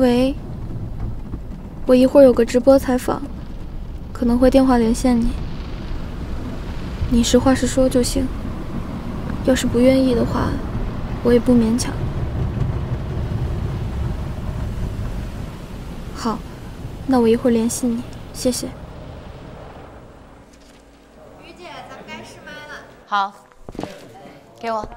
喂，我一会儿有个直播采访，可能会电话连线你。你实话实说就行，要是不愿意的话，我也不勉强。好，那我一会儿联系你，谢谢。于姐，咱们该试麦了。好，给我。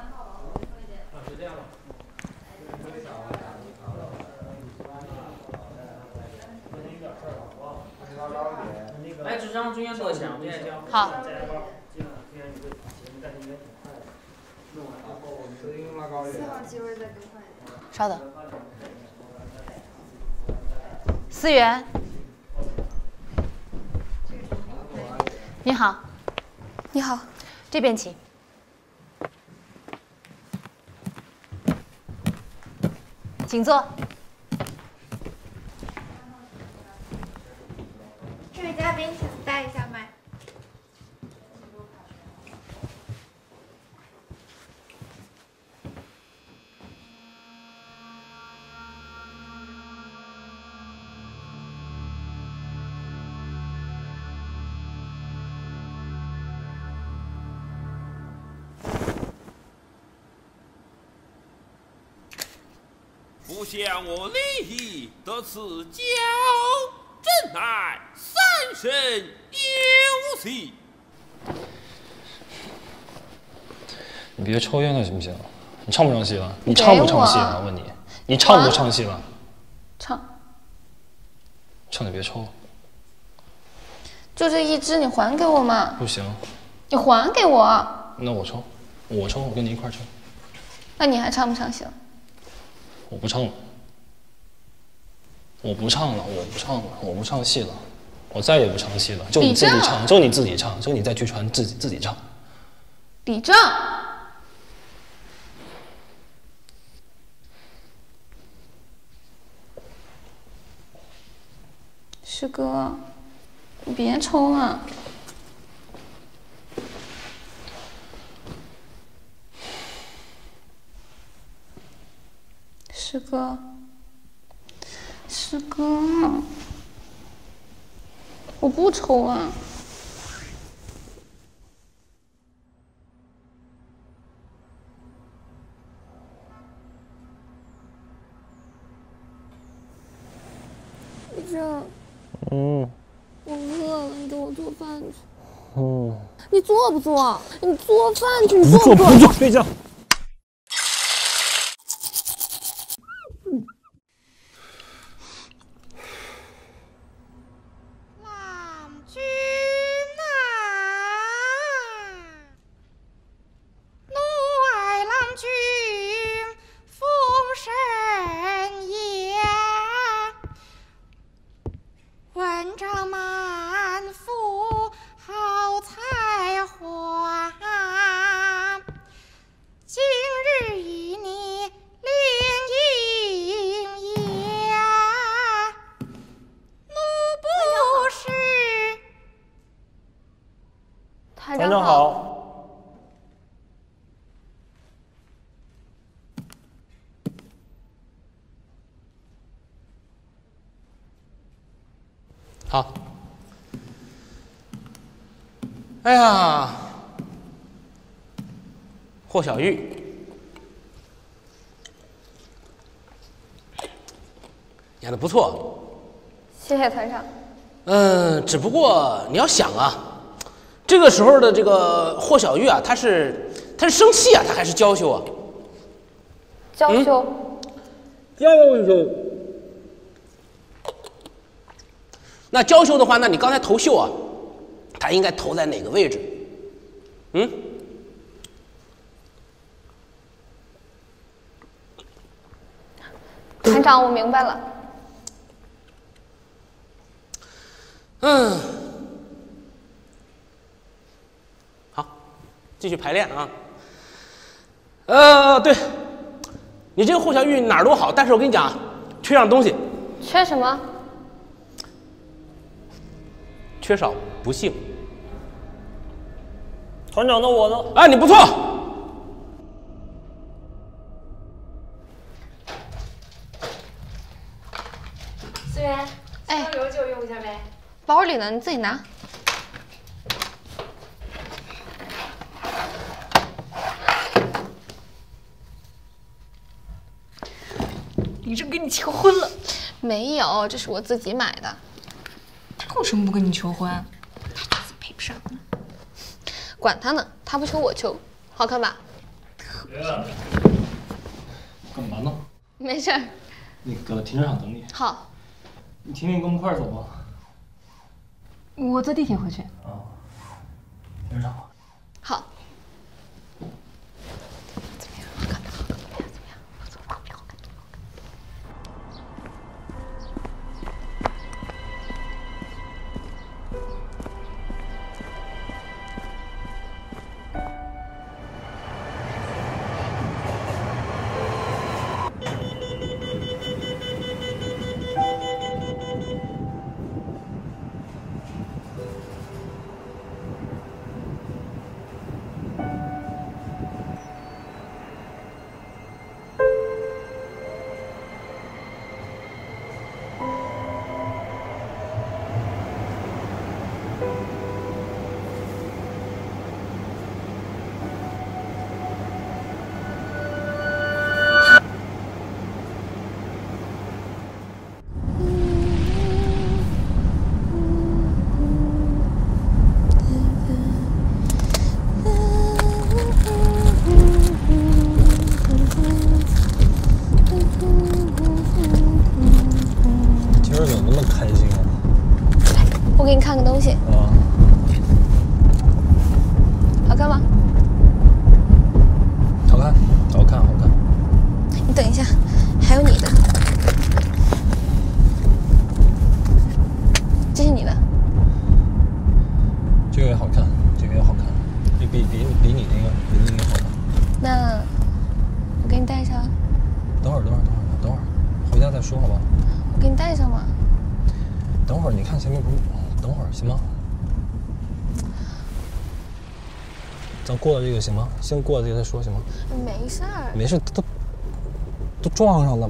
来，纸张中间坐下，我们先交。好。稍等。思源，你好。你好，这边请。请坐。 嘉宾，请带一下麦。不想我利益得此交真乃。 真有戏！你别抽烟了行不行？你唱不唱戏了？你唱不唱戏了？问你，你唱不唱戏了？唱。唱就别抽。就这一支，你还给我嘛？不行。你还给我。那我抽，我抽，我跟你一块抽。那你还唱不唱戏了？我不唱了。我不唱了，我不唱了，我不唱戏了。 我再也不唱戏了，就你自己唱，就你自己唱，就你在剧团自己唱。李正，师哥，你别抽啊！师哥，师哥。 我不抽啊！李正，我饿了，你给我做饭去。你做不做？你做饭去，你做不做？不做，睡觉。好。哎呀，霍小玉，演的不错。谢谢团长。只不过你要想啊，这个时候的这个霍小玉啊，她是生气啊，她还是娇羞啊？娇羞。娇羞。 那娇羞的话，那你刚才投秀啊，他应该投在哪个位置？嗯？团长，我明白了。好，继续排练啊。对，你这个霍小玉哪儿都好，但是我跟你讲，缺样东西。缺什么？ 缺少不幸。团长的我呢？哎，你不错。对，哎，油就用一下呗。包里呢，你自己拿。李正跟你求婚了？没有，这是我自己买的。他为什么不跟你求婚？他这次配不上呢。管他呢，他不求我求，好看吧？特别漂亮。干嘛呢？没事儿。那个停车场等你。好。你婷婷，跟我们一块儿走吗？我坐地铁回去。啊，停车场吧。好。 过了这个行吗？先过了这个再说行吗？没事儿，没事，都撞上了，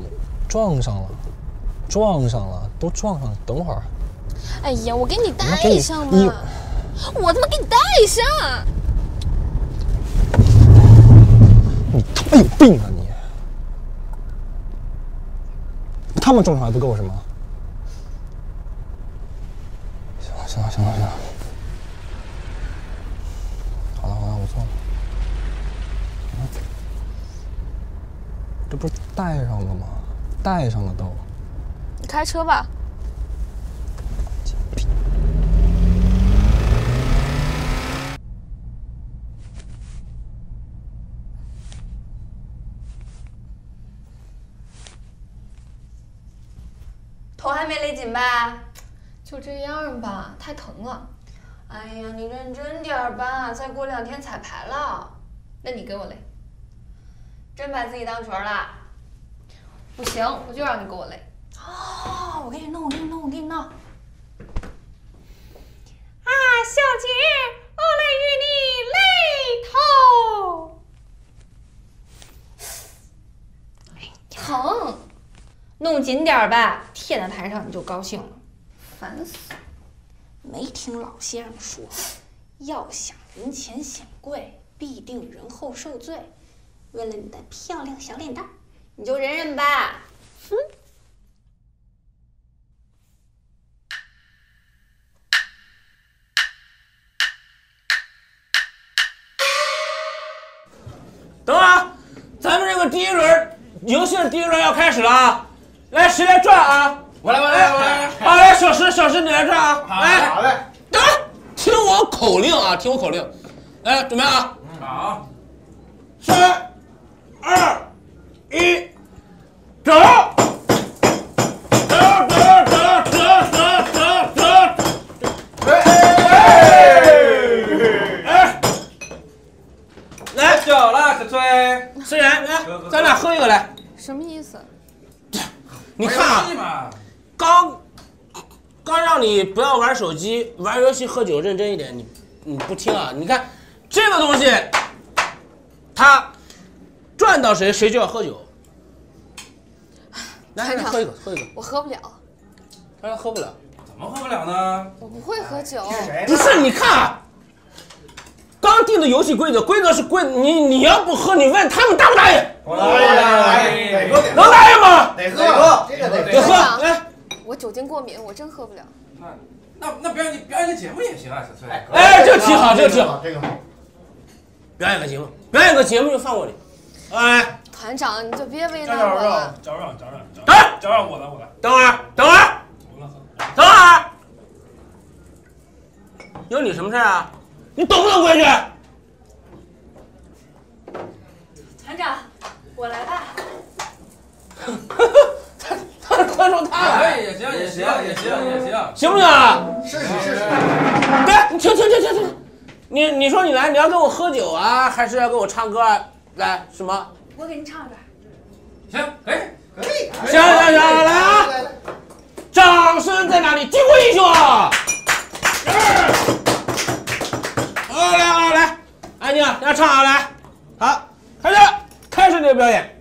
撞上了，都撞上了。等会儿。哎呀，我给你带上嘛！我他妈给你带上！你他妈有病啊你！他们撞上还不够是吗？行了行了行了行了。 这不是带上了吗？带上了都。你开车吧。头还没勒紧吧？就这样吧，太疼了。哎呀，你认真点儿吧，再过2天彩排了。那你给我勒。 真把自己当角儿了，不行，我就让你给我勒。啊、哦，我给你弄，我给你弄。啊，小姐，我来与你勒头。疼，弄紧点儿吧，贴在台上你就高兴了，烦死了。没听老先生说，要想人前显贵，必定人后受罪。 为了你的漂亮小脸蛋，你就忍忍吧。哼。等会儿，咱们这个第一轮游戏的第一轮要开始了啊！来，谁来转啊？我来。啊，来，小石你来转啊！好嘞。等会儿，听我口令啊，听我口令。来，准备啊！好。三。 2、1， 走！走！哎！来酒了，小崔。思源，来，咱俩喝一个来。什么意思？你看啊，刚让你不要玩手机、玩游戏、喝酒，认真一点，你不听啊！你看这个东西，它。 转到谁，谁就要喝酒。来，喝一个，我喝不了。但是喝不了。怎么喝不了呢？我不会喝酒。不是，你看，刚定的游戏规则，规则是规，你要不喝，你问他们答不答应？能答应吗？得喝，这个得喝。来，我酒精过敏，我真喝不了。那表演个节目也行啊，小崔。哎，这挺好，这挺好，这个好。表演个节目，表演个节目就放过你。哎。 团长，你就别为难我了。找找我来。等会儿，有你什么事啊？你懂不懂规矩？团长，我来吧。他说他来也行，行不行啊？是。对，你停，你说你来，你要跟我喝酒啊，还是要跟我唱歌啊？来什么？ 我给你唱一段，行，可以，行，来啊！掌声在哪里？军国英雄！来，安静，要唱啊，来，好，开始你的表演。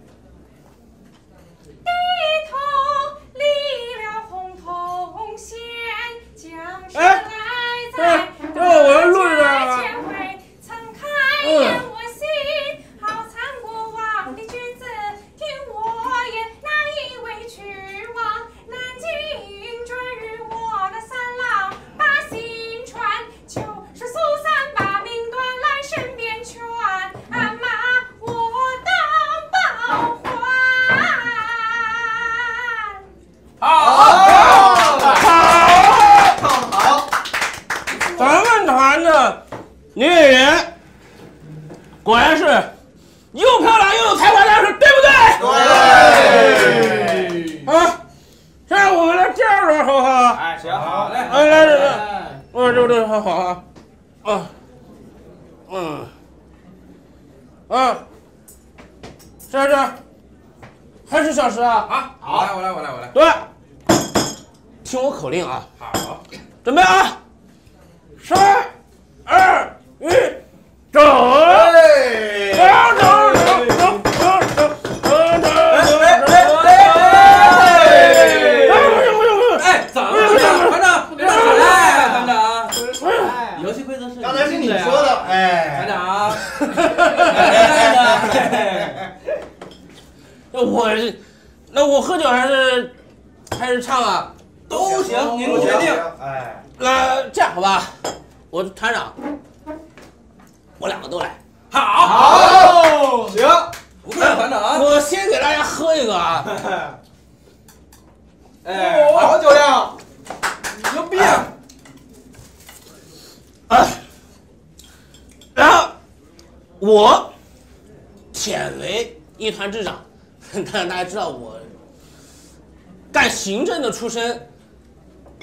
出身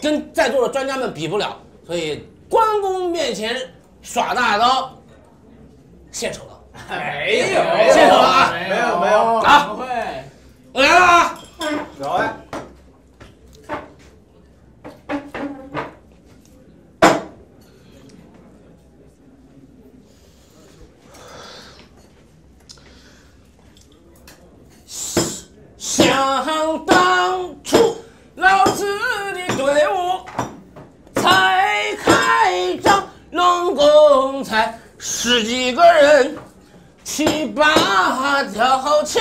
跟在座的专家们比不了，所以关公面前耍大刀，献丑了。没有，献丑了啊！没有啊！我来了啊！来。想当初。 老子的队伍才开张，拢共才十几个人，七八条枪。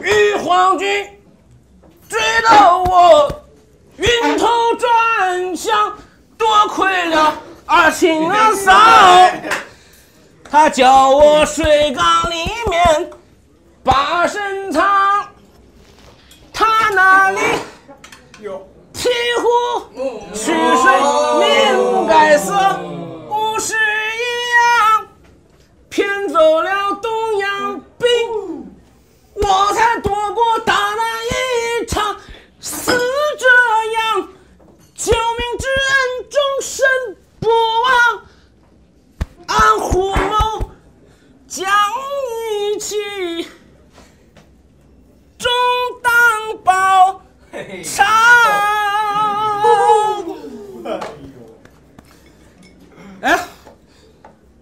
与皇军追到我晕头转向，多亏了二亲二嫂，他叫我水缸里面。 把身藏，他那里有醍醐取水命改色，五十一样，骗走了东洋兵，我才躲过打那一场。似这样，救命之恩终身不忘，俺虎谋将一起。 终当保长。哎，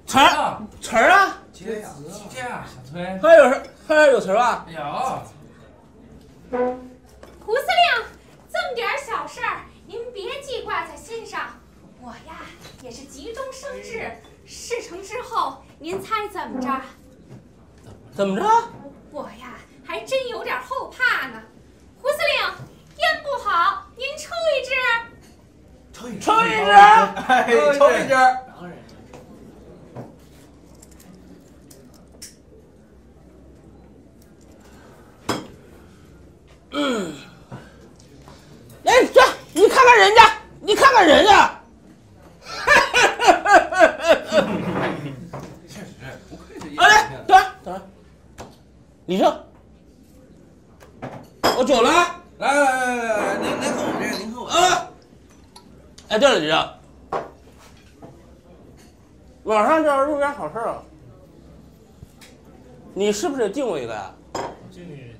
词儿啊，这样，小崔，还有词吧？有。胡司令，这么点小事儿，您别记挂在心上。我呀，也是急中生智，事成之后，您猜怎么着？怎么着？我呀，还真有点后怕呢。胡司令，烟不好，您抽一支。抽一支，哎，抽一支。当然。 哎，这你看看人家，确实不愧是。哎，等会儿，李正，我酒了，来，您喝我这个，您喝我啊。哎，对了，李正，网上这入点好事啊，你是不是敬我一个呀？敬你。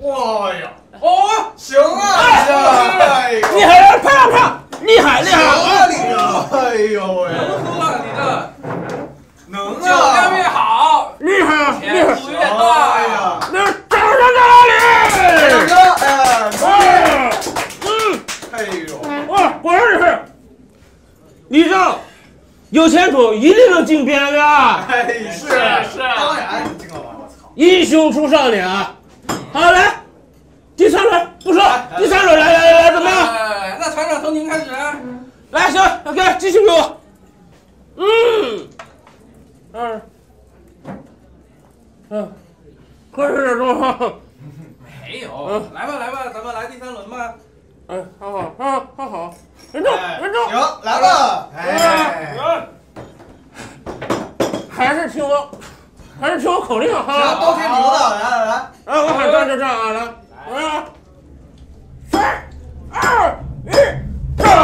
哇呀！哦，行啊，你还漂亮，厉害！啊，你这，哎呦喂，能喝啊你这，能啊，酒量越好，厉害，度越大，哎呀，那掌声在哪里？掌声，哎，哎呦，哇，果然是，李正，有前途，一定能进边的。哎，是，当然，你这个我操，英雄出少年啊！ 好，来，第三轮不说，第三轮来，怎么样？那船长从您开始。来，行 ，OK， 继续给我。快点中。没有，来吧，咱们来第三轮吧。好，人中。行，来吧。哎，还是听我口令哈。都听您的，来。 哎，我喊站就站啊！来，我要3、2、1，走！走！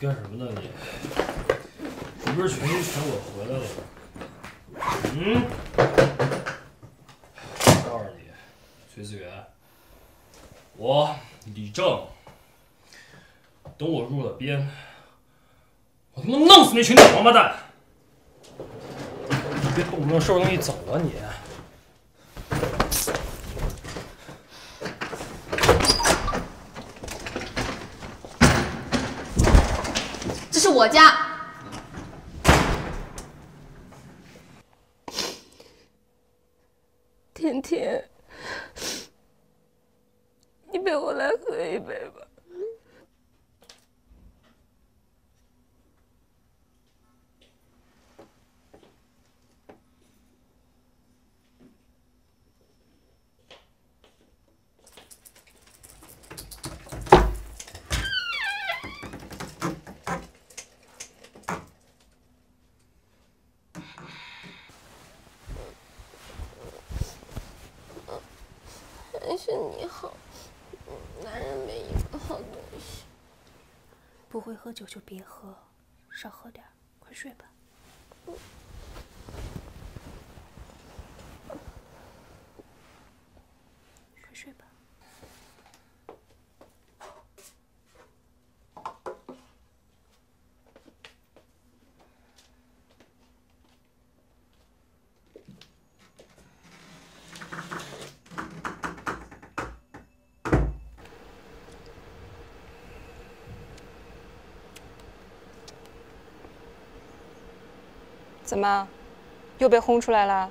干什么呢你？你不是全心等我回来了吗？告诉你，崔思源，我李正，等我入了编，我他妈弄死那群王八蛋！别动不动收拾东西走啊你！ 我家，甜甜，你陪我来喝一杯吧。是你好，男人没一个好东西。不会喝酒就别喝，少喝点，快睡吧。快睡吧。怎么，又被轰出来了？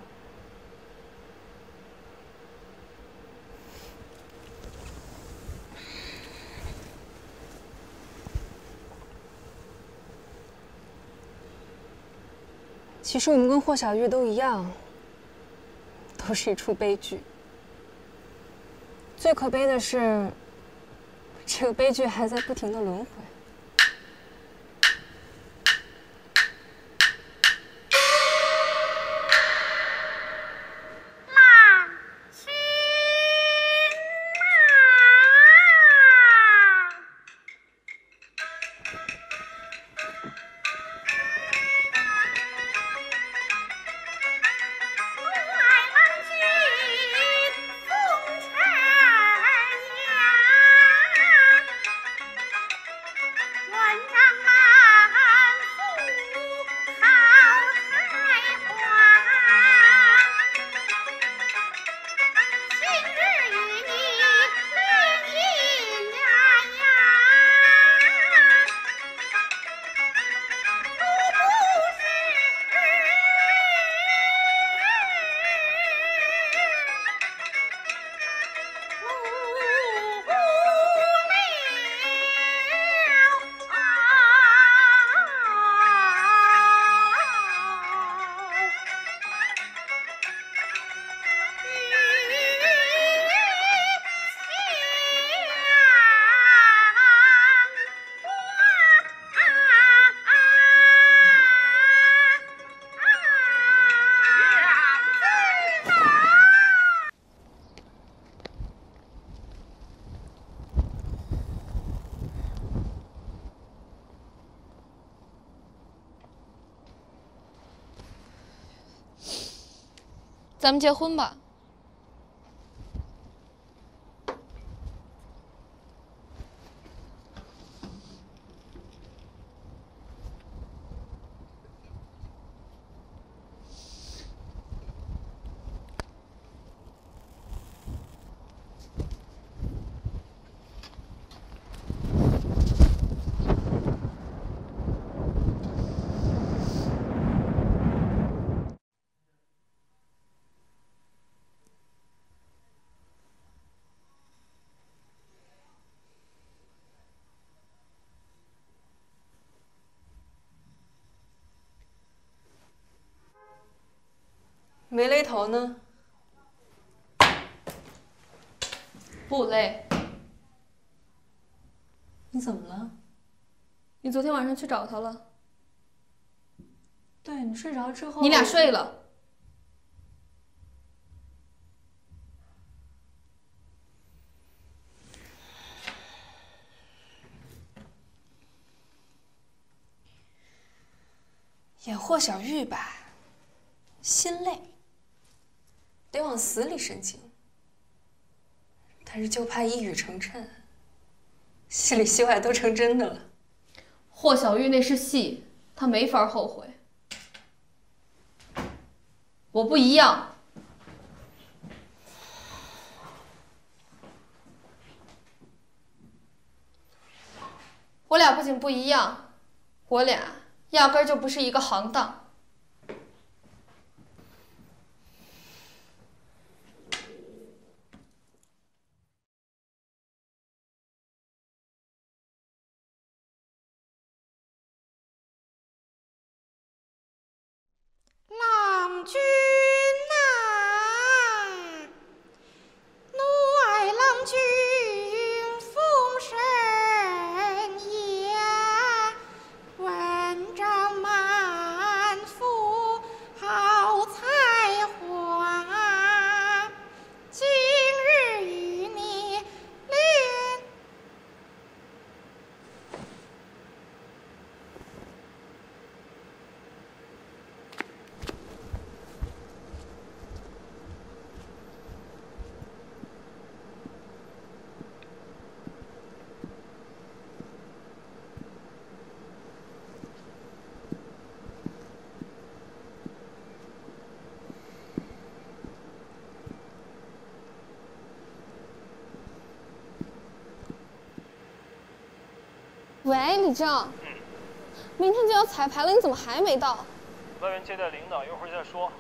其实我们跟霍小玉都一样，都是一出悲剧。最可悲的是，这个悲剧还在不停的轮回。 咱们结婚吧。没勒头呢？不勒。你怎么了？你昨天晚上去找他了？对，你睡着之后。你俩睡了。演霍小玉吧，心累。 得往死里深情，但是就怕一语成谶，戏里戏外都成真的了。霍小玉那是戏，她没法后悔。我不一样，我俩不仅不一样，我俩压根儿就不是一个行当。 喂，李正，明天就要彩排了，你怎么还没到？外面接待领导，一会儿再说。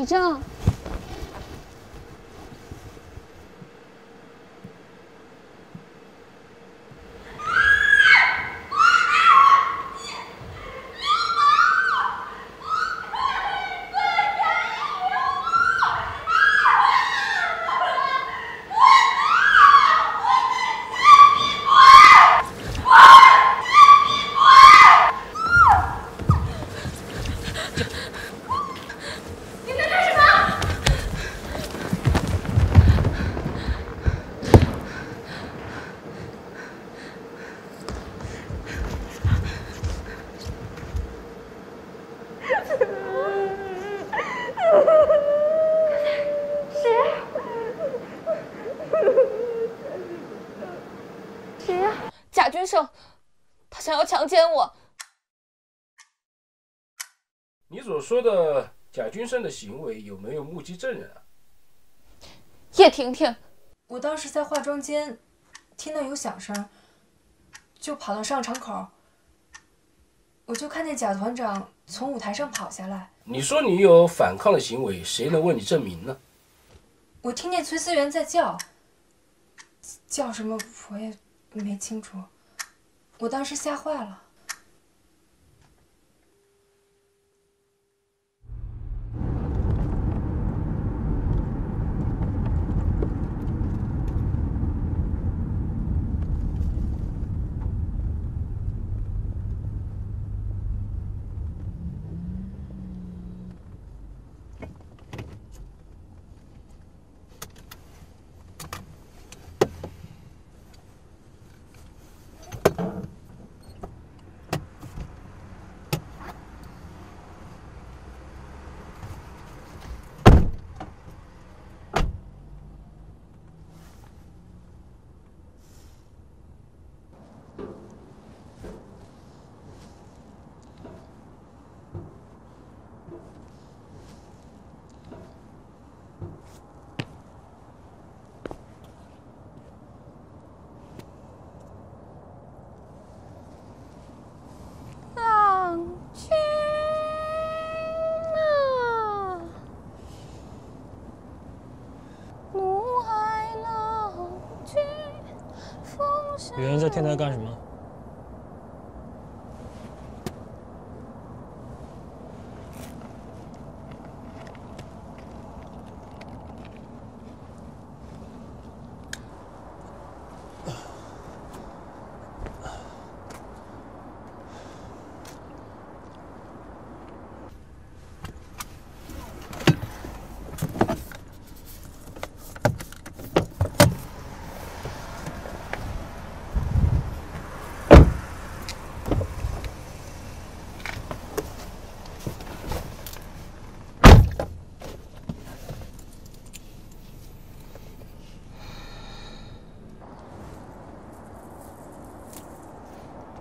李正，贾君胜，他想要强奸我。你所说的贾君胜的行为有没有目击证人啊？叶婷婷，我当时在化妆间听到有响声，就跑到上场口，我就看见贾团长从舞台上跑下来。你说你有反抗的行为，谁能为你证明呢？我听见崔思源在叫什么，我也。 没清楚，我当时吓坏了。有人在天台干什么？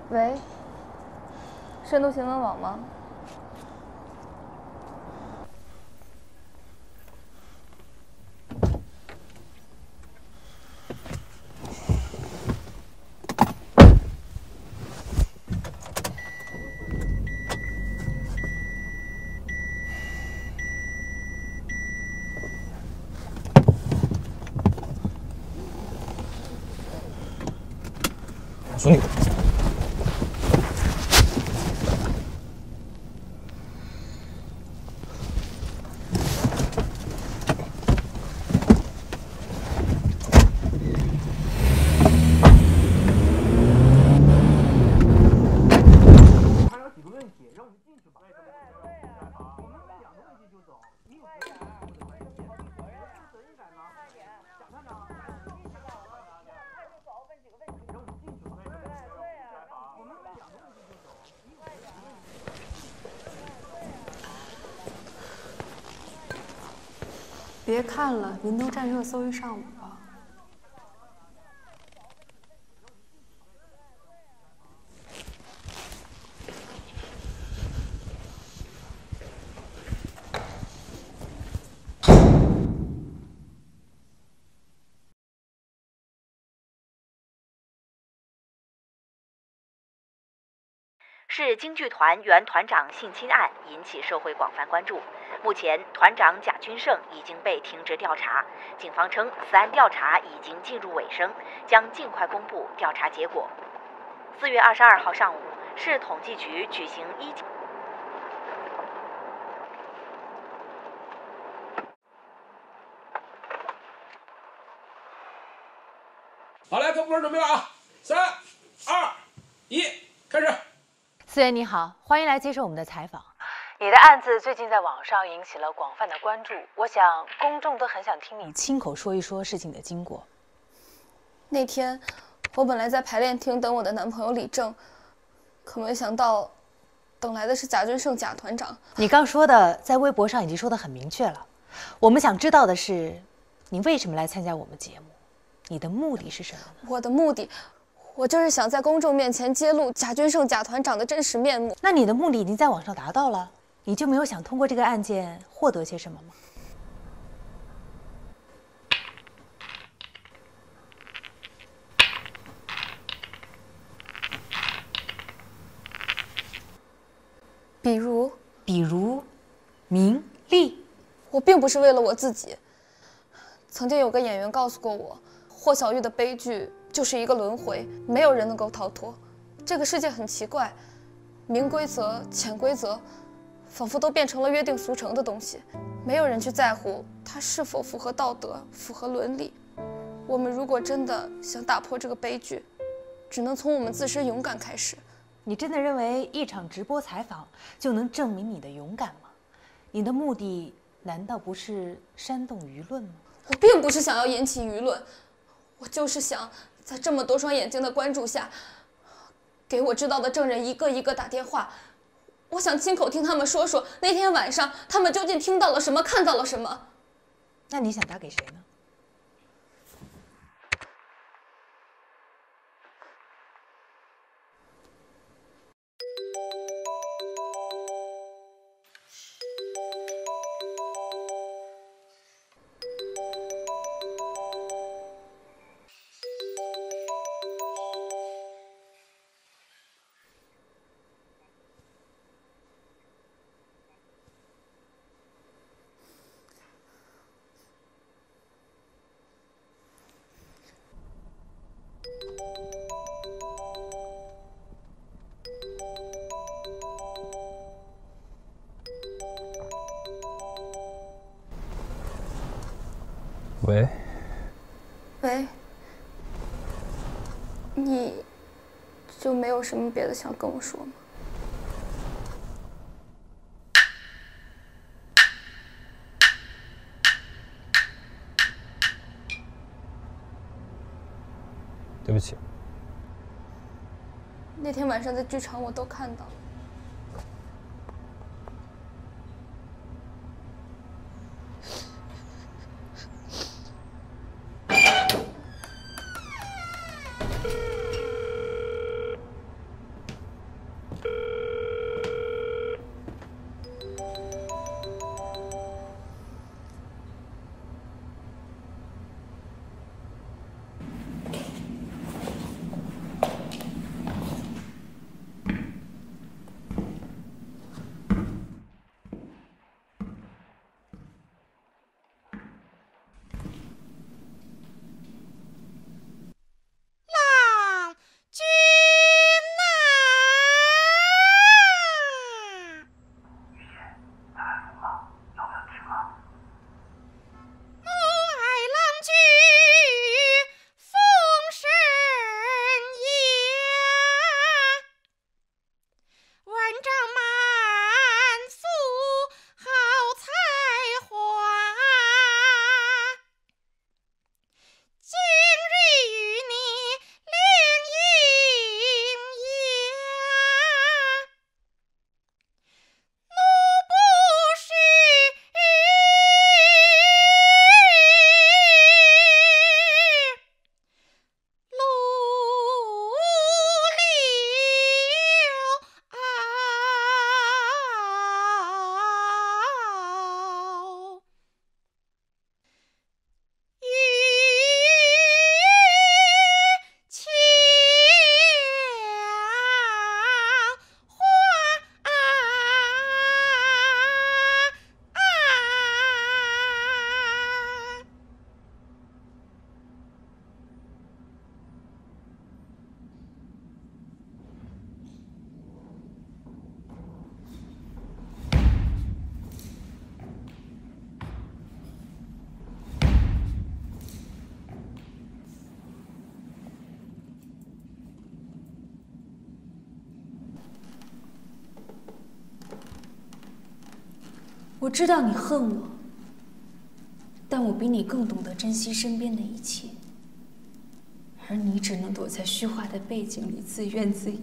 喂，深度新闻网吗？我说你。 别看了，您都占热搜一上午了。市京剧团原团长性侵案引起社会广泛关注。目前，团长贾君胜已经被停职调查。警方称，此案调查已经进入尾声，将尽快公布调查结果。4月22号上午，市统计局举行好嘞，各部门准备了啊！3、2、1，开始。思妍你好，欢迎来接受我们的采访。你的案子最近在网上引起了广泛的关注，我想公众都很想听你亲口说一说事情的经过。那天我本来在排练厅等我的男朋友李正，可没想到，等来的是贾君胜贾团长。你刚说的在微博上已经说得很明确了，我们想知道的是，你为什么来参加我们节目？ 你的目的是什么呢？我的目的，我就是想在公众面前揭露贾君胜贾团长的真实面目。那你的目的已经在网上达到了，你就没有想通过这个案件获得些什么吗？比如，名利。我并不是为了我自己。曾经有个演员告诉过我。 霍小玉的悲剧就是一个轮回，没有人能够逃脱。这个世界很奇怪，明规则、潜规则，仿佛都变成了约定俗成的东西，没有人去在乎它是否符合道德、符合伦理。我们如果真的想打破这个悲剧，只能从我们自身勇敢开始。你真的认为一场直播采访就能证明你的勇敢吗？你的目的难道不是煽动舆论吗？我并不是想要引起舆论。 我就是想，在这么多双眼睛的关注下，给我知道的证人一个一个打电话。我想亲口听他们说说那天晚上他们究竟听到了什么，看到了什么。那你想打给谁呢？喂，你就没有什么别的想跟我说吗？对不起，那天晚上在剧场我都看到了。我知道你恨我，但我比你更懂得珍惜身边的一切，而你只能躲在虚化的背景里自怨自艾。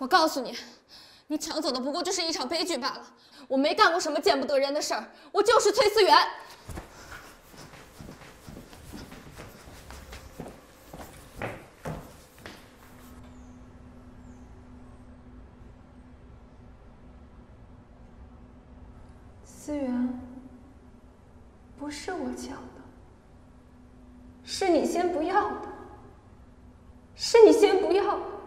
我告诉你，你抢走的不过就是一场悲剧罢了。我没干过什么见不得人的事儿，我就是崔思源。思源，不是我抢的，是你先不要的，是你先不要的。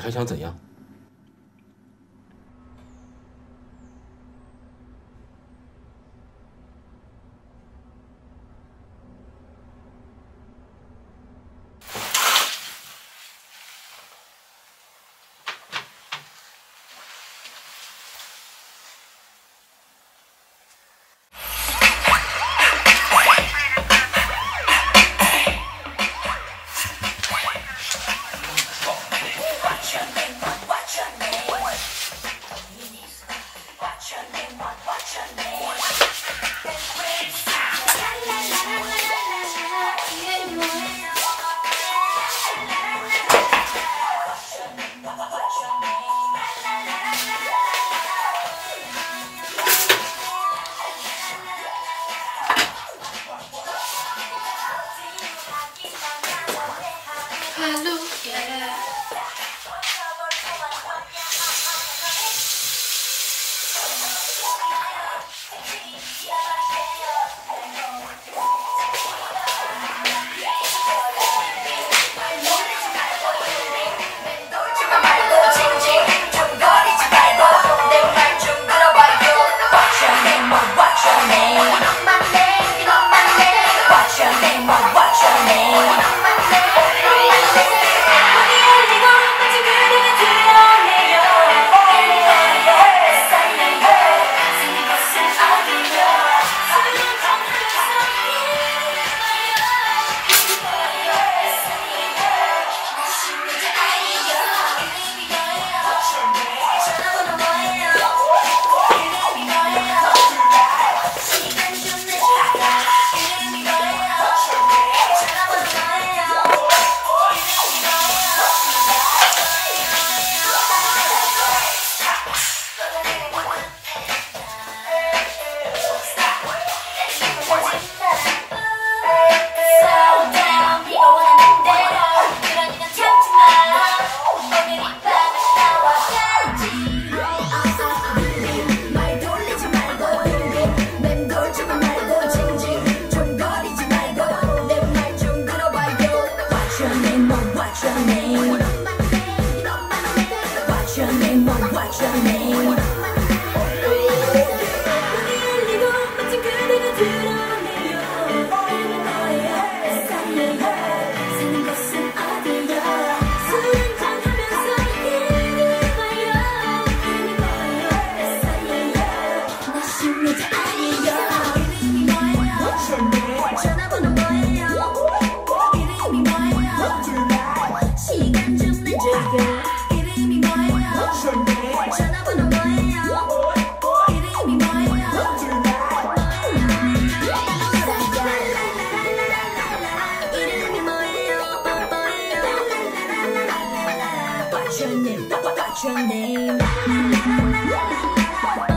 还想怎样？ Watch your name.